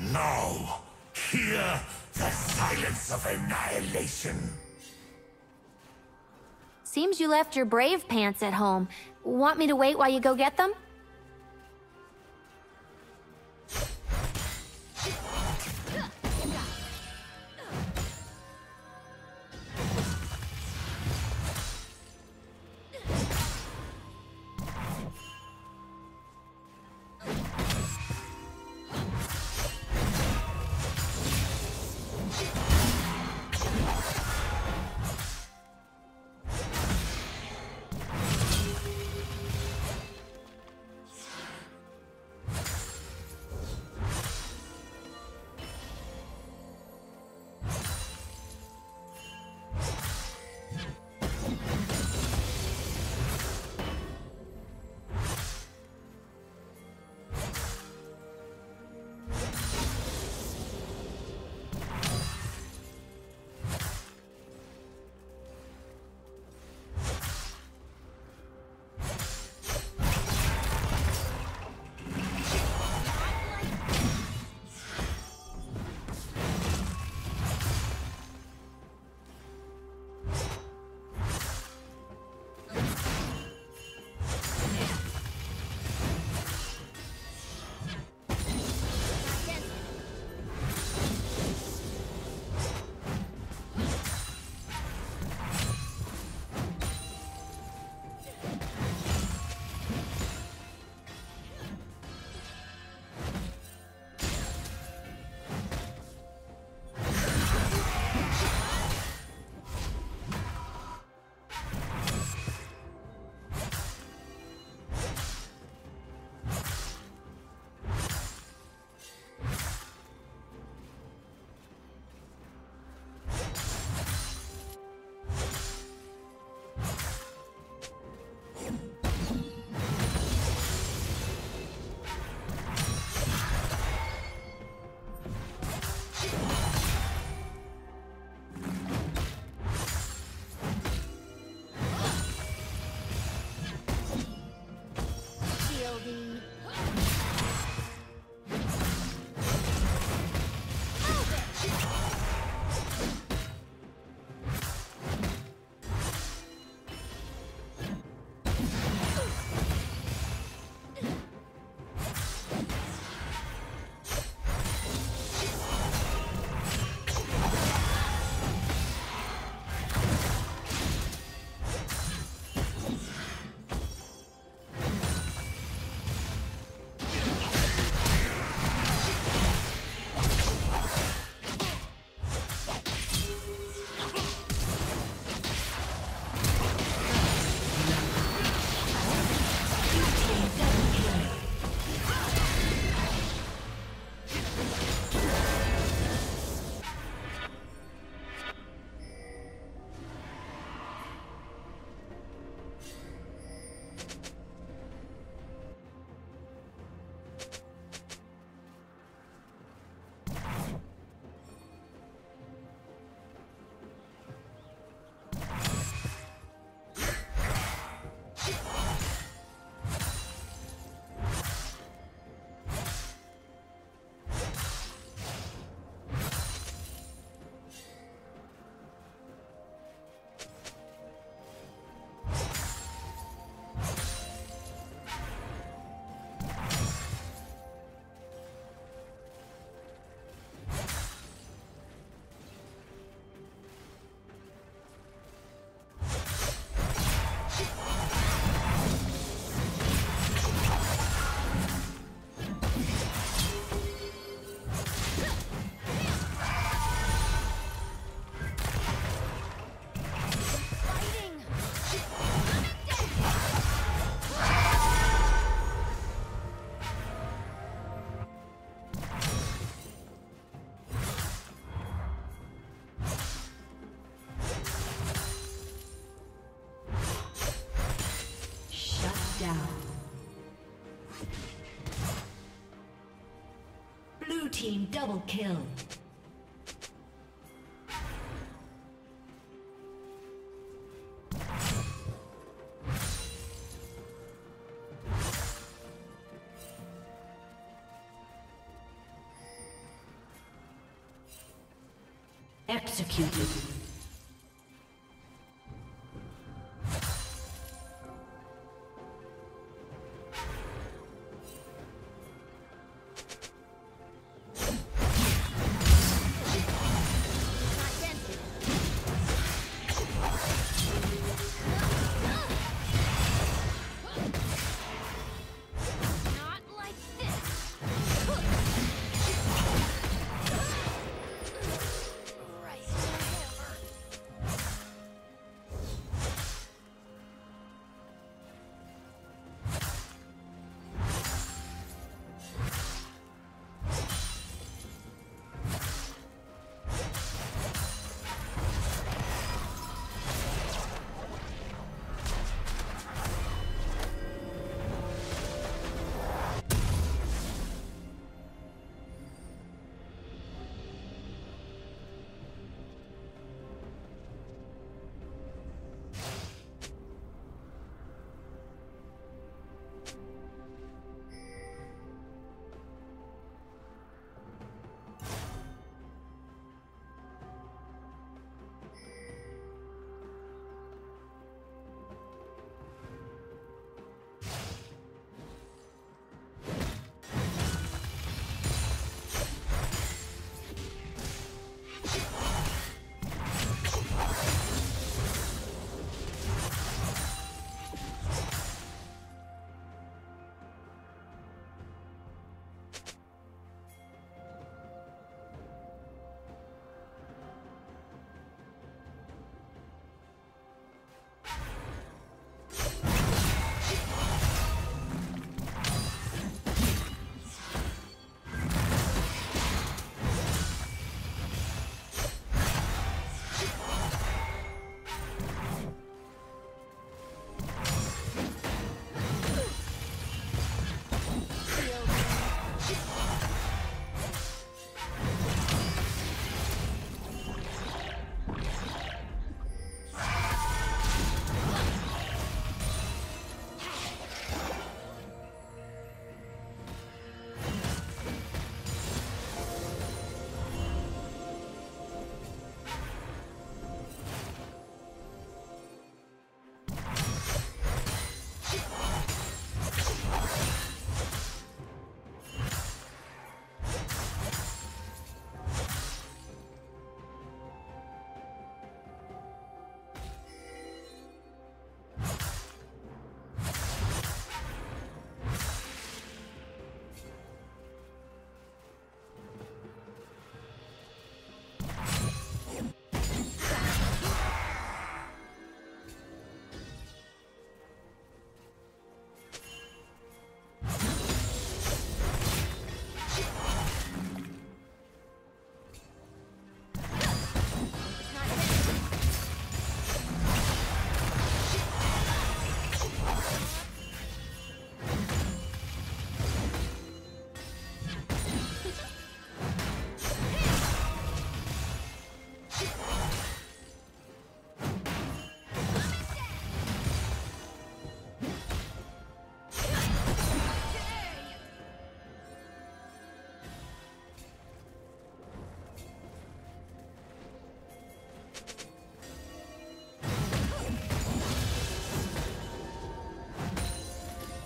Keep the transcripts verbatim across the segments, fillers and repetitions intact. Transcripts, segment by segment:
Now, hear the silence of annihilation. Seems you left your brave pants at home. Want me to wait while you go get them? Team double kill. Executed.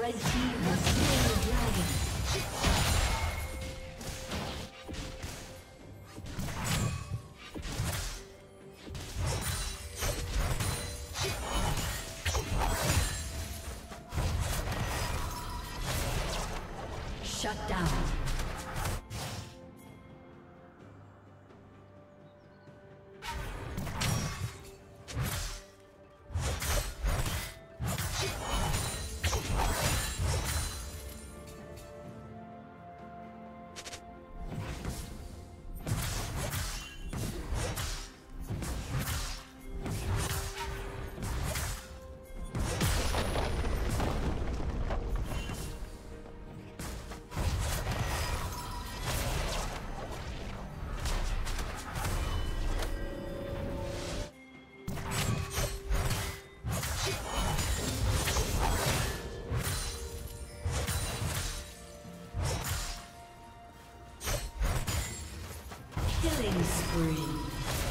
Red team has slain the dragon. Killing spree.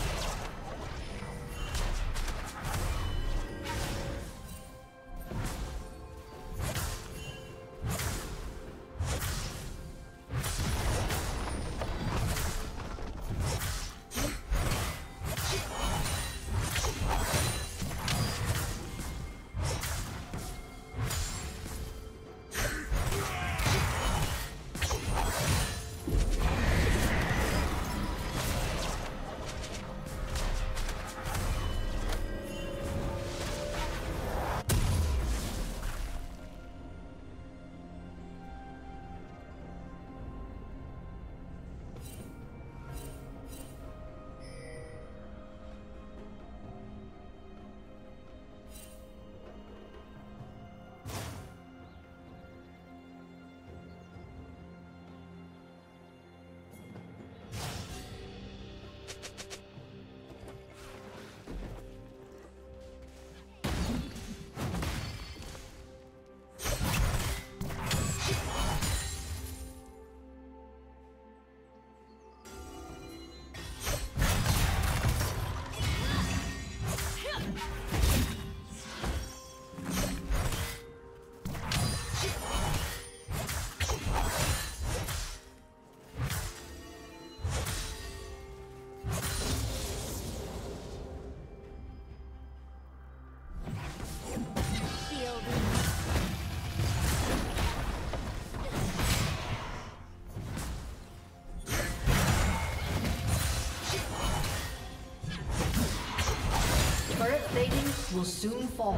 plating will soon fall.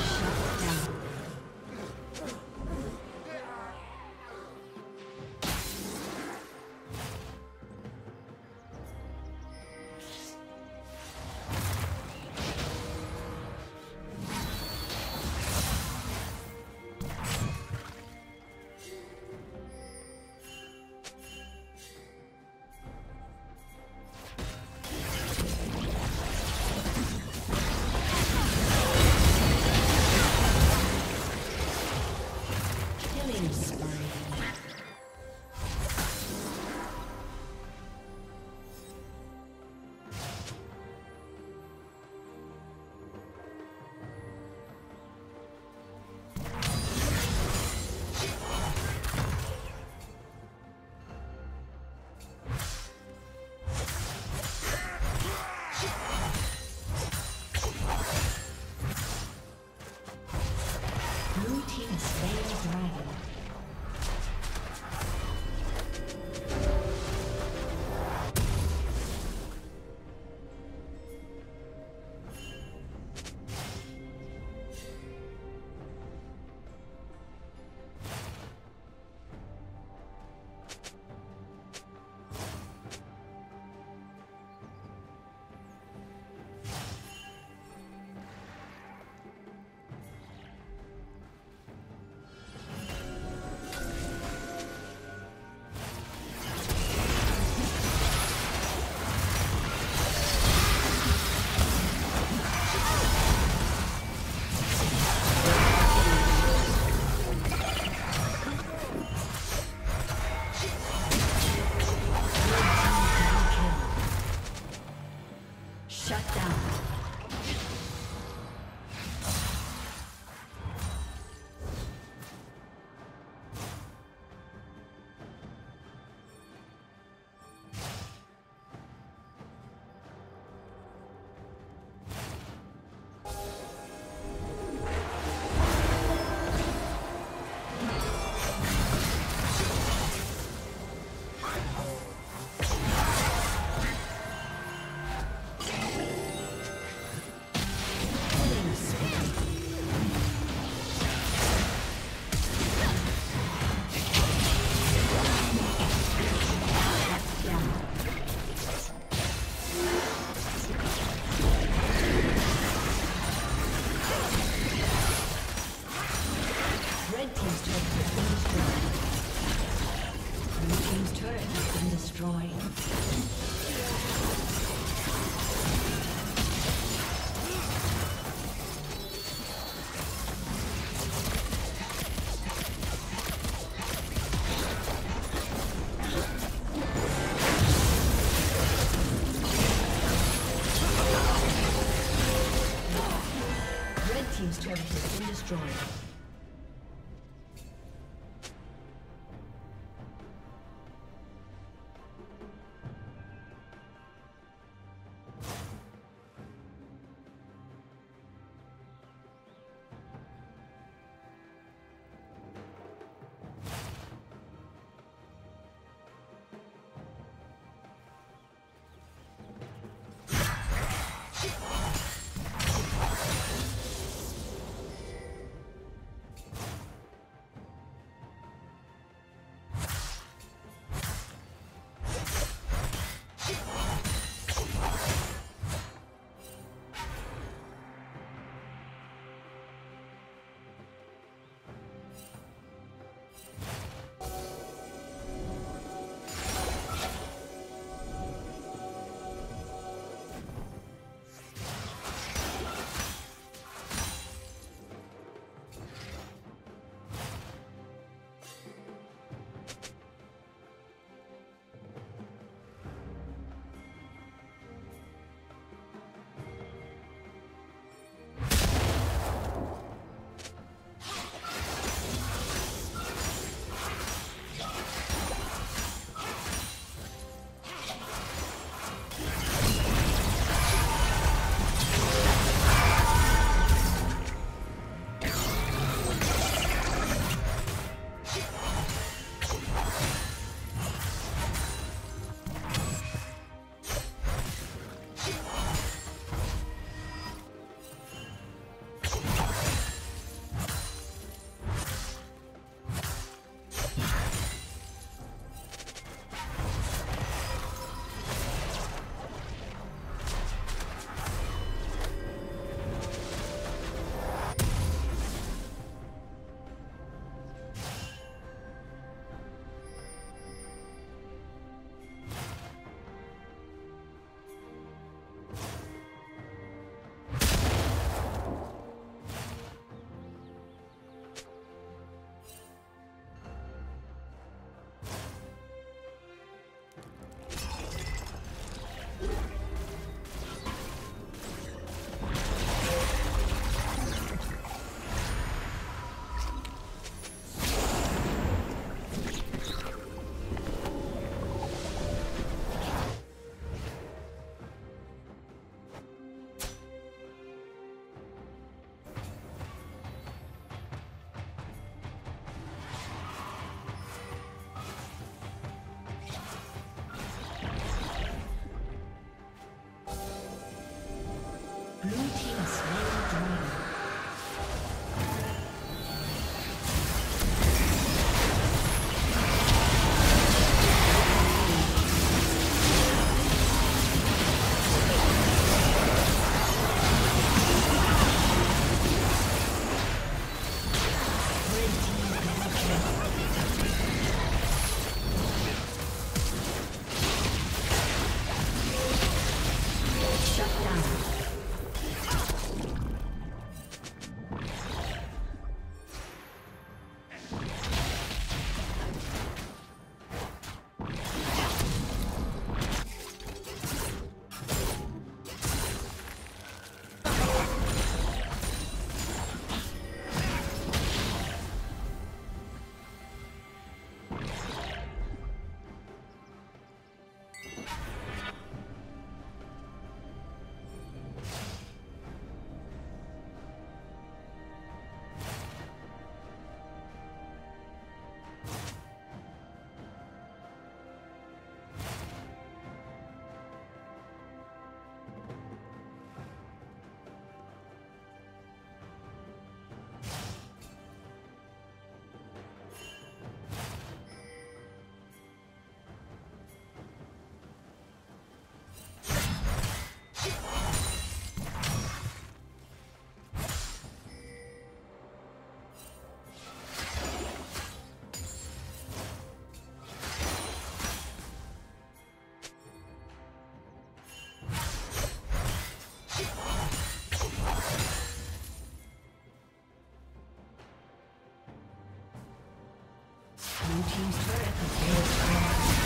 team's turret has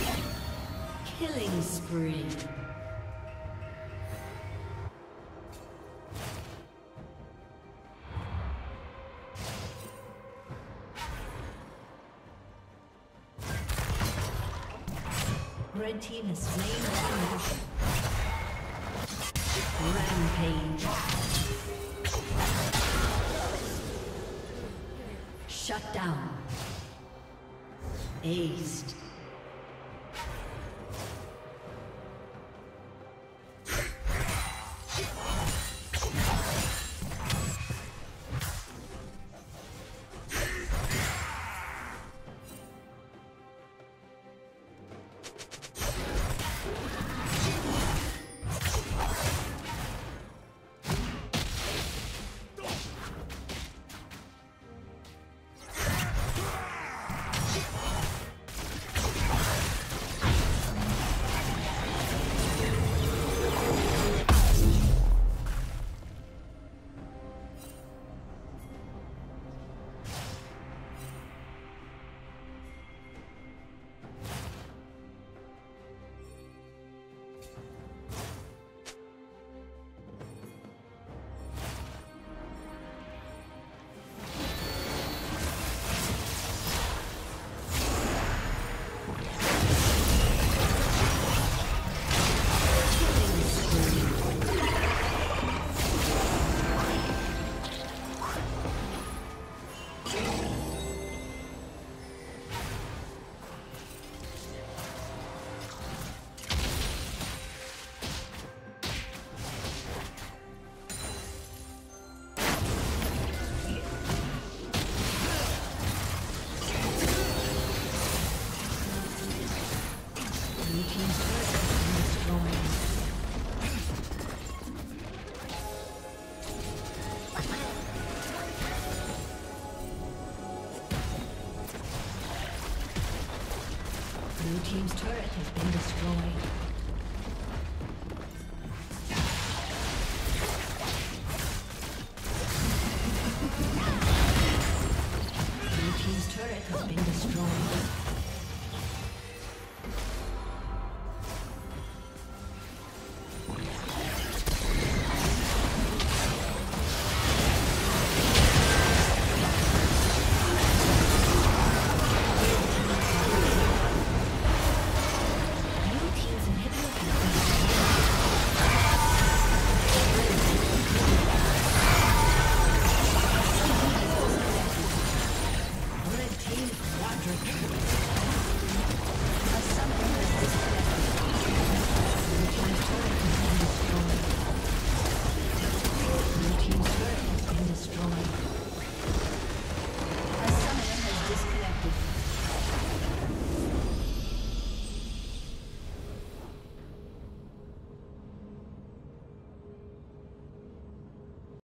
been destroyed. Killing spree. Red team has slain Rampage. Shut down. Aced. Blue team's turret has been destroyed.